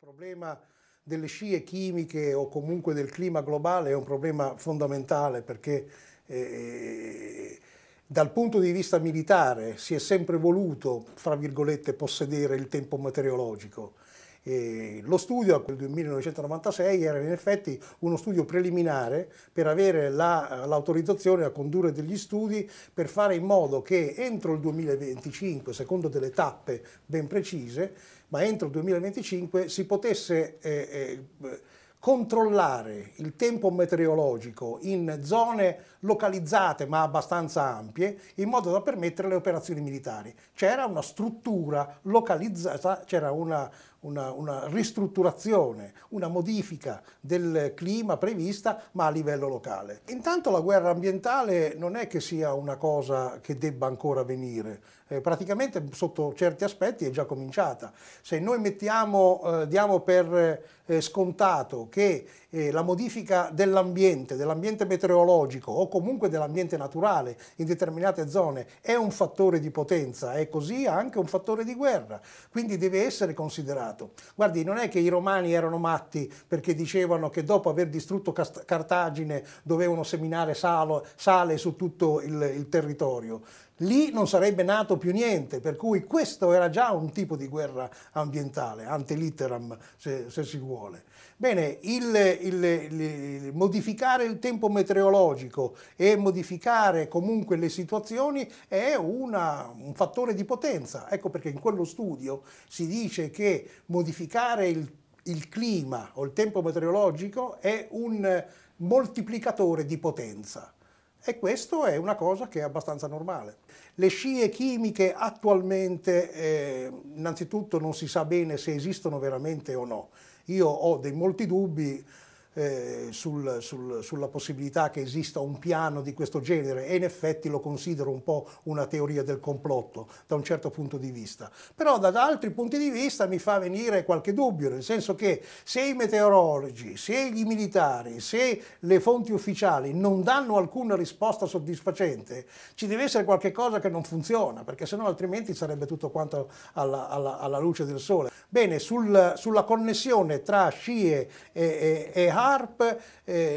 Il problema delle scie chimiche o comunque del clima globale è un problema fondamentale perché dal punto di vista militare si è sempre voluto, fra virgolette, possedere il tempo meteorologico. Lo studio del 1996 era in effetti uno studio preliminare per avere l'autorizzazione a condurre degli studi per fare in modo che entro il 2025, secondo delle tappe ben precise, ma entro il 2025 si potesse controllare il tempo meteorologico in zone localizzate ma abbastanza ampie in modo da permettere le operazioni militari. C'era una struttura localizzata, c'era una ristrutturazione, una modifica del clima prevista ma a livello locale. Intanto la guerra ambientale non è che sia una cosa che debba ancora venire, praticamente sotto certi aspetti è già cominciata. Se noi diamo per scontato che la modifica dell'ambiente meteorologico o comunque dell'ambiente naturale in determinate zone è un fattore di potenza, è così anche un fattore di guerra, quindi deve essere considerato. Guardi, non è che i romani erano matti perché dicevano che dopo aver distrutto Cartagine dovevano seminare sale su tutto il territorio. Lì non sarebbe nato più niente, per cui questo era già un tipo di guerra ambientale, ante litteram se si vuole. Bene, modificare il tempo meteorologico e modificare comunque le situazioni è un fattore di potenza. Ecco perché in quello studio si dice che modificare il clima o il tempo meteorologico è un moltiplicatore di potenza. E questo è una cosa che è abbastanza normale. Le scie chimiche attualmente, innanzitutto non si sa bene se esistono veramente o no. Io ho dei molti dubbi sulla possibilità che esista un piano di questo genere e in effetti lo considero un po' una teoria del complotto da un certo punto di vista. Però da altri punti di vista mi fa venire qualche dubbio, nel senso che se i meteorologi, se i militari, se le fonti ufficiali non danno alcuna risposta soddisfacente, ci deve essere qualche cosa che non funziona, perché sennò altrimenti sarebbe tutto quanto alla luce del sole. Bene, sulla connessione tra scie e HAARP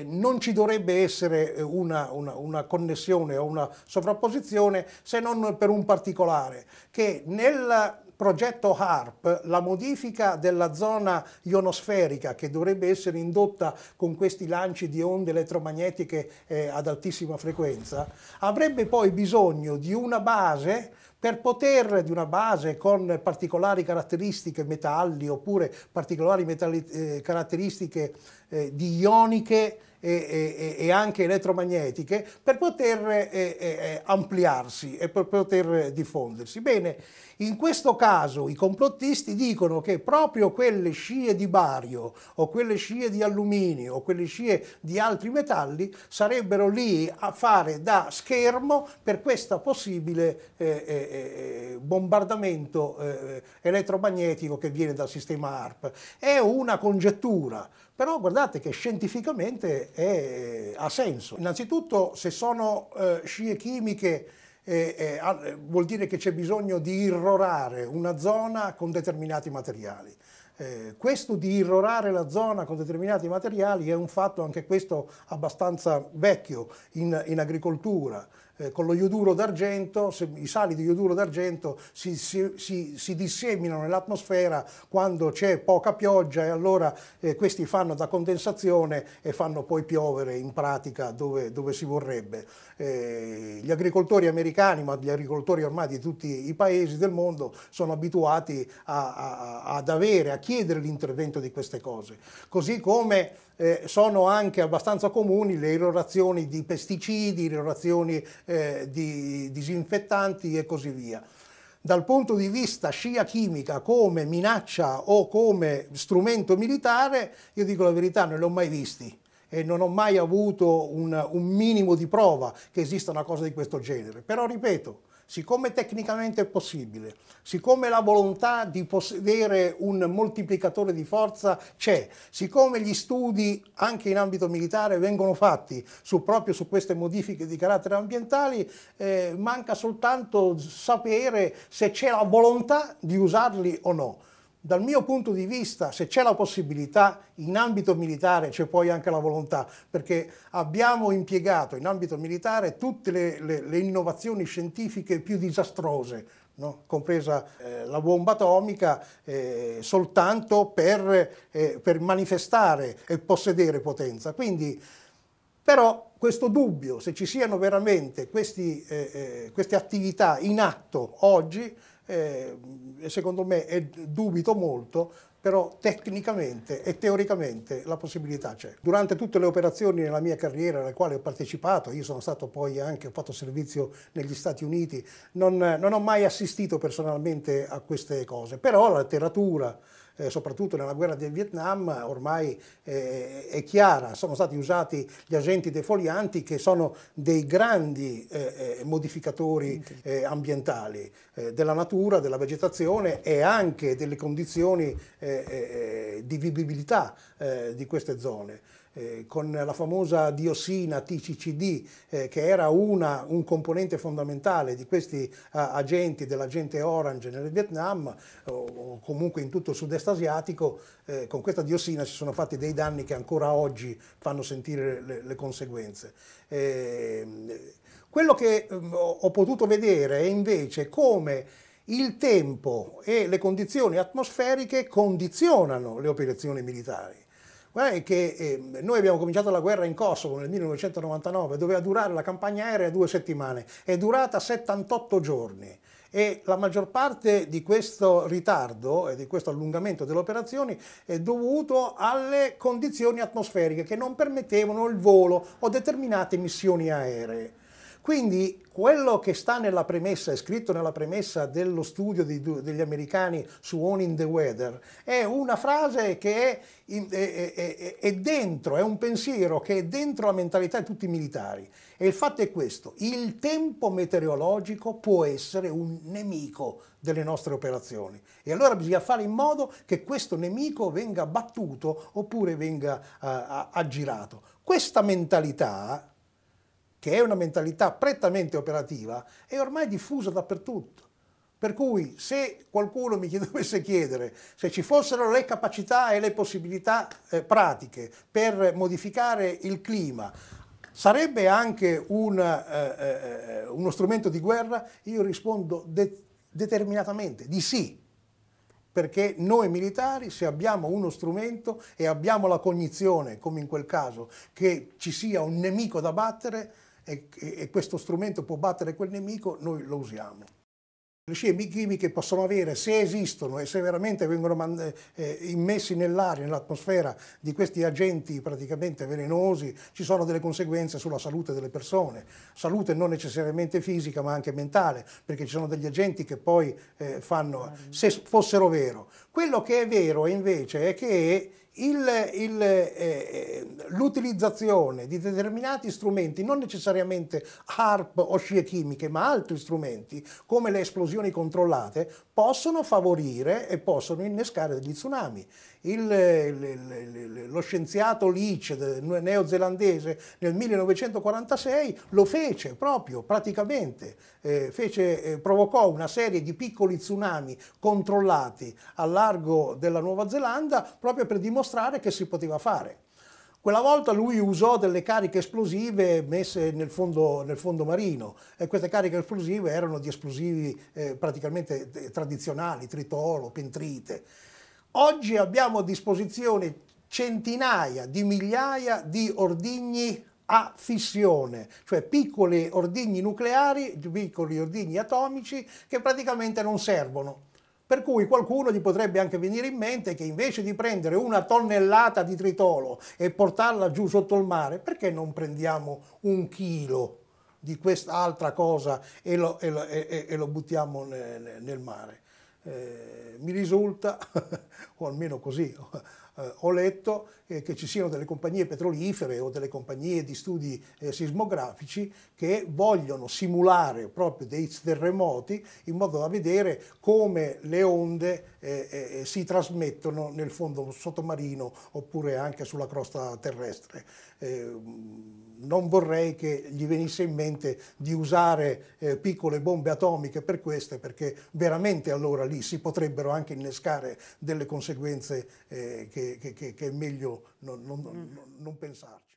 non ci dovrebbe essere una connessione o una sovrapposizione, se non per un particolare, che nel progetto HAARP la modifica della zona ionosferica che dovrebbe essere indotta con questi lanci di onde elettromagnetiche ad altissima frequenza avrebbe poi bisogno di una base con particolari caratteristiche metalli oppure particolari caratteristiche di ioniche e anche elettromagnetiche per poter ampliarsi e per poter diffondersi. Bene, in questo caso i complottisti dicono che proprio quelle scie di bario o quelle scie di alluminio o quelle scie di altri metalli sarebbero lì a fare da schermo per questo possibile bombardamento elettromagnetico che viene dal sistema HAARP. È una congettura, però guardate che scientificamente ha senso. Innanzitutto, se sono scie chimiche, vuol dire che c'è bisogno di irrorare una zona con determinati materiali. Questo di irrorare la zona con determinati materiali è un fatto anche questo abbastanza vecchio in agricoltura. Con lo ioduro d'argento, i sali di ioduro d'argento si disseminano nell'atmosfera quando c'è poca pioggia e allora questi fanno da condensazione e fanno poi piovere in pratica dove si vorrebbe. Gli agricoltori americani, ma gli agricoltori ormai di tutti i paesi del mondo, sono abituati a chiedere l'intervento di queste cose, così come sono anche abbastanza comuni le irrorazioni di pesticidi, irrorazioni di disinfettanti e così via. Dal punto di vista scia chimica come minaccia o come strumento militare, io dico la verità, non li ho mai visti e non ho mai avuto un minimo di prova che esista una cosa di questo genere. Però ripeto, siccome tecnicamente è possibile, siccome la volontà di possedere un moltiplicatore di forza c'è, siccome gli studi anche in ambito militare vengono fatti proprio su queste modifiche di carattere ambientali, manca soltanto sapere se c'è la volontà di usarli o no. Dal mio punto di vista, se c'è la possibilità, in ambito militare c'è poi anche la volontà, perché abbiamo impiegato in ambito militare tutte le innovazioni scientifiche più disastrose, no? Compresa la bomba atomica, soltanto per manifestare e possedere potenza. Quindi, però, questo dubbio, se ci siano veramente queste attività in atto oggi, secondo me dubito molto, però tecnicamente e teoricamente la possibilità c'è. Durante tutte le operazioni nella mia carriera alle quali ho partecipato, io sono stato poi anche, ho fatto servizio negli Stati Uniti, non ho mai assistito personalmente a queste cose, però la letteratura, soprattutto nella guerra del Vietnam, ormai è chiara, sono stati usati gli agenti defolianti che sono dei grandi modificatori ambientali, della natura, della vegetazione e anche delle condizioni di vivibilità di queste zone. Con la famosa diossina TCCD, che era un componente fondamentale di questi agenti, dell'agente Orange nel Vietnam, o comunque in tutto il sud-est asiatico, con questa diossina si sono fatti dei danni che ancora oggi fanno sentire le conseguenze. Quello che ho potuto vedere è invece come il tempo e le condizioni atmosferiche condizionano le operazioni militari. Che noi abbiamo cominciato la guerra in Kosovo nel 1999, doveva durare la campagna aerea 2 settimane, è durata 78 giorni e la maggior parte di questo ritardo e di questo allungamento delle operazioni è dovuto alle condizioni atmosferiche che non permettevano il volo o determinate missioni aeree. Quindi quello che sta nella premessa, è scritto nella premessa dello studio degli americani su Owning the Weather, è una frase che è dentro, è un pensiero che è dentro la mentalità di tutti i militari. E il fatto è questo: il tempo meteorologico può essere un nemico delle nostre operazioni. E allora bisogna fare in modo che questo nemico venga battuto oppure venga aggirato. Questa mentalità, che è una mentalità prettamente operativa, è ormai diffusa dappertutto. Per cui se qualcuno mi dovesse chiedere se ci fossero le capacità e le possibilità pratiche per modificare il clima, sarebbe anche uno strumento di guerra, io rispondo determinatamente di sì. Perché noi militari, se abbiamo uno strumento e abbiamo la cognizione, come in quel caso, che ci sia un nemico da battere e questo strumento può battere quel nemico, noi lo usiamo. Le scie chimiche possono avere, se esistono e se veramente vengono immessi nell'aria, nell'atmosfera di questi agenti praticamente velenosi, ci sono delle conseguenze sulla salute delle persone, salute non necessariamente fisica ma anche mentale, perché ci sono degli agenti che poi fanno, se fossero vero. Quello che è vero invece è che l'utilizzazione di determinati strumenti, non necessariamente HAARP o scie chimiche, ma altri strumenti come le esplosioni controllate, possono favorire e possono innescare degli tsunami. Lo scienziato Leach, neozelandese, nel 1946 lo fece proprio, praticamente, provocò una serie di piccoli tsunami controllati al largo della Nuova Zelanda proprio per dimostrare che si poteva fare. Quella volta lui usò delle cariche esplosive messe nel fondo marino e queste cariche esplosive erano di esplosivi praticamente tradizionali, tritolo, pentrite. Oggi abbiamo a disposizione centinaia di migliaia di ordigni a fissione, cioè piccoli ordigni nucleari, piccoli ordigni atomici che praticamente non servono. Per cui qualcuno gli potrebbe anche venire in mente che invece di prendere 1 tonnellata di tritolo e portarla giù sotto il mare, perché non prendiamo 1 chilo di quest'altra cosa e lo buttiamo nel mare? Mi risulta, o almeno così ho letto, che ci siano delle compagnie petrolifere o delle compagnie di studi sismografici che vogliono simulare proprio dei terremoti in modo da vedere come le onde si trasmettono nel fondo sottomarino oppure anche sulla crosta terrestre. Non vorrei che gli venisse in mente di usare piccole bombe atomiche per queste, perché veramente allora lì si potrebbero anche innescare delle conseguenze che è meglio non pensarci.